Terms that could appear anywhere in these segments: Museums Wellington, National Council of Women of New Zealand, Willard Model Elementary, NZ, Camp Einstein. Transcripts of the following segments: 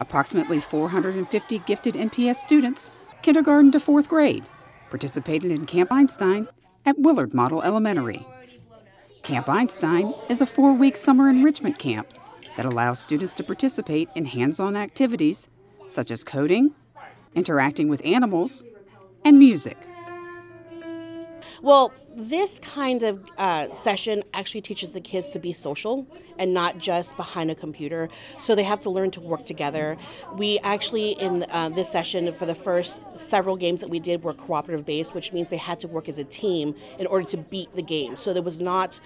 Approximately 450 gifted NPS students, kindergarten to fourth grade, participated in Camp Einstein at Willard Model Elementary. Camp Einstein is a 4-week summer enrichment camp that allows students to participate in hands-on activities such as coding, interacting with animals, and music. Well, this kind of session actually teaches the kids to be social and not just behind a computer, so they have to learn to work together. We actually, in this session, for the first several games that we did were cooperative based, which means they had to work as a team in order to beat the game. So there was not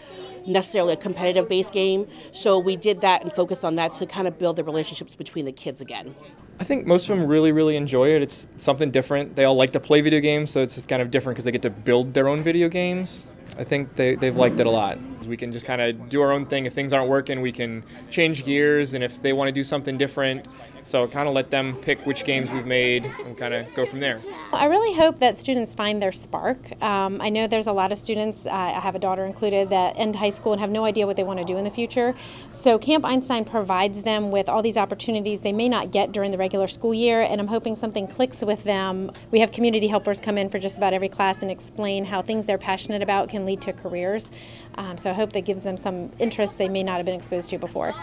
necessarily a competitive based game, so we did that and focused on that to kind of build the relationships between the kids again. I think most of them really enjoy it. It's something different. They all like to play video games, so it's just kind of different because they get to build their own video games. I think they've liked it a lot. We can just kind of do our own thing. If things aren't working, we can change gears, and if they want to do something different, so kind of let them pick which games we've made and kind of go from there. I really hope that students find their spark. I know there's a lot of students, I have a daughter included, that end high school and have no idea what they want to do in the future. So Camp Einstein provides them with all these opportunities they may not get during the regular school year, and I'm hoping something clicks with them. We have community helpers come in for just about every class and explain how things they're passionate about can lead to careers. So I hope that gives them some interest they may not have been exposed to before.